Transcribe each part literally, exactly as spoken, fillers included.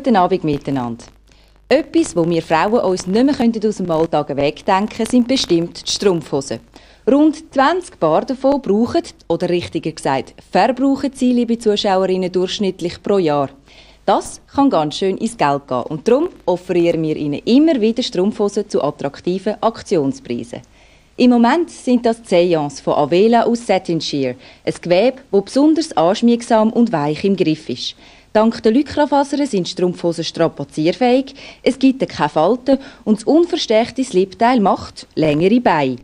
Guten Abend miteinander. Etwas, das wir Frauen uns nicht mehr aus dem Alltag wegdenken können, sind bestimmt die Strumpfhosen. Rund zwanzig Paar davon brauchen, oder richtiger gesagt, verbrauchen sie, liebe Zuschauerinnen, durchschnittlich pro Jahr. Das kann ganz schön ins Geld gehen und darum offerieren wir Ihnen immer wieder Strumpfhosen zu attraktiven Aktionspreisen. Im Moment sind das die Seance von Avela aus Satin Sheer, ein Gewebe, das besonders anschmiegsam und weich im Griff ist. Dank der Lycra-Fasern sind Strumpfhosen strapazierfähig, es gibt keine Falten und das unverstärkte Slipteil macht längere Beine.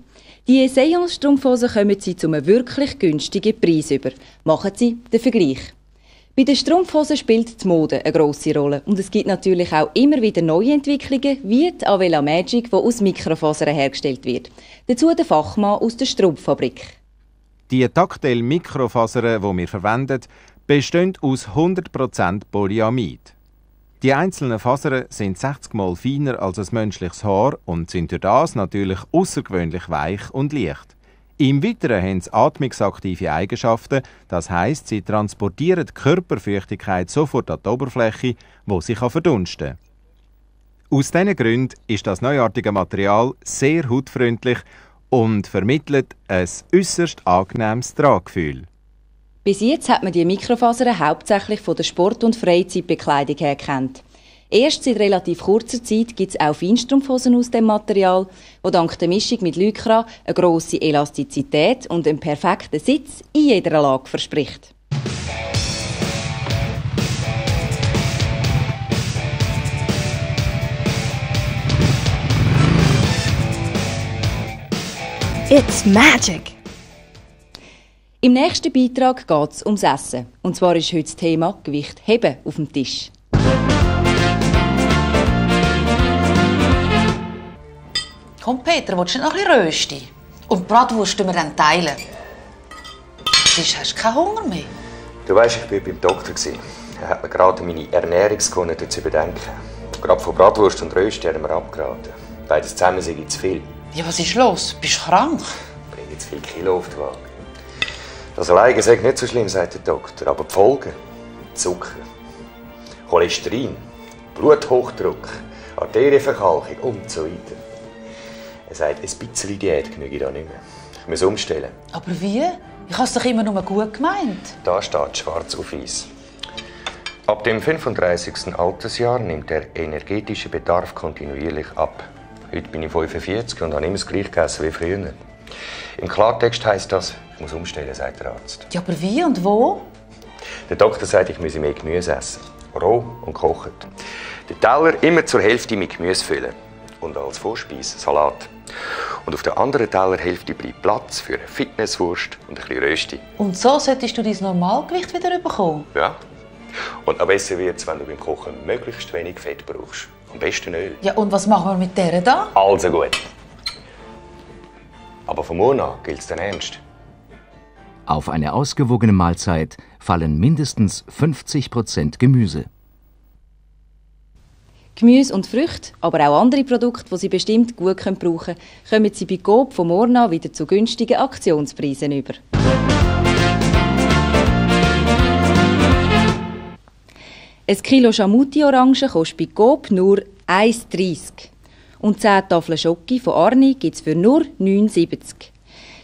Die Seance-Strumpfhosen kommen Sie zu einem wirklich günstigen Preis über. Machen Sie den Vergleich. Bei den Strumpfhosen spielt die Mode eine grosse Rolle und es gibt natürlich auch immer wieder neue Entwicklungen, wie die Avela Magic, die aus Mikrofasern hergestellt wird. Dazu der Fachmann aus der Strumpffabrik. Die Taktel Mikrofasern, die wir verwenden, bestehen aus hundert Prozent Polyamid. Die einzelnen Fasern sind sechzig Mal feiner als ein menschliches Haar und sind durch das natürlich außergewöhnlich weich und leicht. Im Weiteren haben sie atmungsaktive Eigenschaften, das heisst, sie transportieren die Körperfeuchtigkeit sofort an die Oberfläche, wo sie verdunsten kann. Aus diesen Gründen ist das neuartige Material sehr hautfreundlich und vermittelt ein äußerst angenehmes Traggefühl. Bis jetzt hat man die Mikrofasern hauptsächlich von der Sport- und Freizeitbekleidung her gekannt. Erst seit relativ kurzer Zeit gibt es auch Feinstrumpfhosen aus dem Material, die dank der Mischung mit Lycra eine grosse Elastizität und einen perfekten Sitz in jeder Lage verspricht. It's magic! Im nächsten Beitrag geht es ums Essen. Und zwar ist heute das Thema Gewicht heben auf dem Tisch. Komm Peter, willst du noch ein bisschen Rösti? Und Bratwurst teilen wir dann teilen. Sonst hast du keinen Hunger mehr. Du weißt, ich war beim Doktor. Er hat mir gerade meine Ernährungsgewohnheiten zu überdenken. Gerade von Bratwurst und Rösti haben wir abgeraten. Beides zusammen sind zu viel. Ja, was ist los? Bist du krank? Ich bringe zu viele Kilo auf die Waage. Das alleine sei nicht so schlimm, sagt der Doktor. Aber die Folgen? Zucker, Cholesterin, Bluthochdruck, Arterienverkalkung und so weiter. Er sagt, ein bisschen Diät genüge ich da nicht mehr. Ich muss umstellen. Aber wie? Ich habe es doch immer nur gut gemeint. Da steht schwarz auf weiß. Ab dem fünfunddreißigsten Altersjahr nimmt der energetische Bedarf kontinuierlich ab. Heute bin ich fünfundvierzig und habe immer das Gleiche gegessen wie früher. Im Klartext heisst das, ich muss umstellen, sagt der Arzt. Ja, aber wie und wo? Der Doktor sagt, ich müsse mehr Gemüse essen. Roh und kochen. Den Teller immer zur Hälfte mit Gemüse füllen. Und als Vorspeise Salat. Und auf der anderen Tellerhälfte bleibt Platz für eine Fitnesswurst und ein bisschen Rösti. Und so solltest du dein Normalgewicht wieder bekommen? Ja. Und am besten wird es, wenn du beim Kochen möglichst wenig Fett brauchst. Am besten Öl. Ja, und was machen wir mit der da? Also gut. Aber von morgen an gilt es dann ernst. Auf eine ausgewogene Mahlzeit fallen mindestens fünfzig Prozent Gemüse. Gemüse und Früchte, aber auch andere Produkte, die Sie bestimmt gut brauchen können, kommen Sie bei Coop von Morna wieder zu günstigen Aktionspreisen über. Ein Kilo Schamouti-Orangen kostet bei Coop nur ein Franken dreißig. Und zehn Tafeln Schoki von Arni gibt es für nur neun Franken siebzig.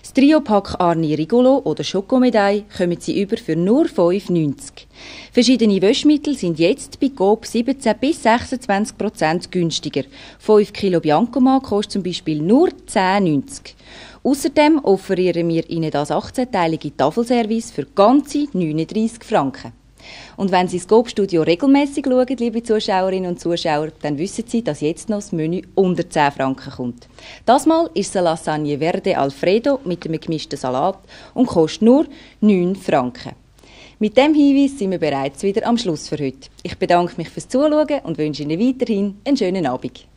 Das Trio-Pack Arni, Rigolo oder Schokomedaille kommen Sie über für nur fünf Franken neunzig. Verschiedene Wäschmittel sind jetzt bei Coop siebzehn bis sechsundzwanzig Prozent günstiger. fünf Kilo Biancoma kostet zum Beispiel nur zehn Franken neunzig. Außerdem offerieren wir Ihnen das achtzehnteilige Tafelservice für ganze neununddreissig Franken. Und wenn Sie das Coop-Studio regelmässig schauen, liebe Zuschauerinnen und Zuschauer, dann wissen Sie, dass jetzt noch das Menü unter zehn Franken kommt. Das Mal ist es Lasagne Verde Alfredo mit einem gemischten Salat und kostet nur neun Franken. Mit diesem Hinweis sind wir bereits wieder am Schluss für heute. Ich bedanke mich fürs Zuschauen und wünsche Ihnen weiterhin einen schönen Abend.